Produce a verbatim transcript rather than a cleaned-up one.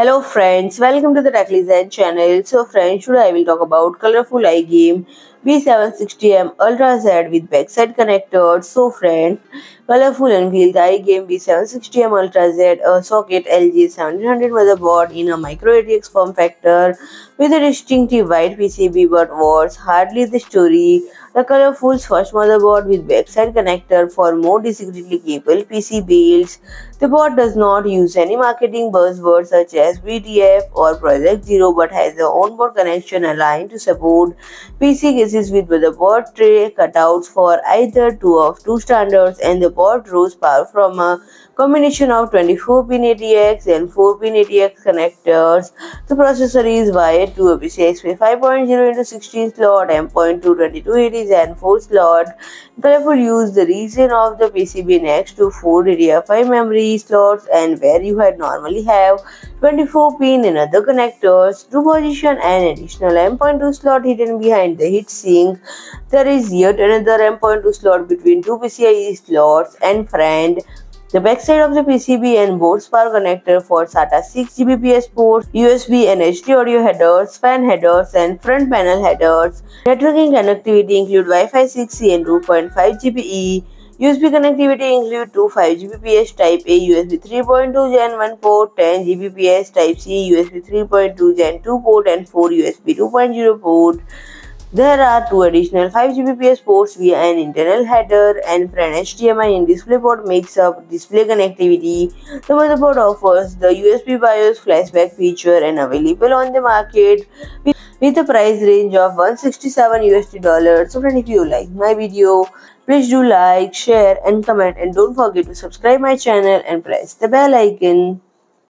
Hello friends, welcome to the TechLezen channel. So friends, today I will talk about Colorful iGame B seven sixty M Ultra Z with backside connector. So friends, Colorful unveiled the iGame B seven sixty M Ultra Z, a socket L G seventeen hundred motherboard in a micro A T X form factor with a distinctive white P C B. But what's hardly the story, the Colorful's first motherboard with backside connector for more discretely capable P C builds. The board does not use any marketing buzzwords such as B T F or Project Zero, but has the onboard connection aligned to support P C cases with motherboard tray cutouts for either two of two standards, and the board draws power from a combination of twenty-four pin A T X and four pin A T X connectors. The processor is wired to a PCIe five point oh into sixteen slot, M dot two twenty-two eighty Gen four slot. Colorful use the region of the P C B next to four D D R five memory slots, and where you had normally have twenty-four pin and other connectors, to position an additional M dot two slot hidden behind the heat sink. There is yet another M dot two slot between two PCIe slots, and friend, the backside of the P C B and board's power connector for SATA six G b p s ports, U S B and H D audio headers, fan headers and front panel headers. Networking connectivity include Wi-Fi six E and two point five G b E. U S B connectivity include two five G b p s Type A, U S B three point two Gen one port, ten G b p s Type C, U S B three point two Gen two port and four U S B two point oh port. There are two additional five G b p s ports via an internal header, and friend, H D M I and DisplayPort makes up display connectivity. The motherboard offers the U S B BIOS flashback feature and available on the market with a price range of one hundred sixty-seven U S D dollars. So friend, if you like my video, please do like, share and comment, and don't forget to subscribe my channel and press the bell icon.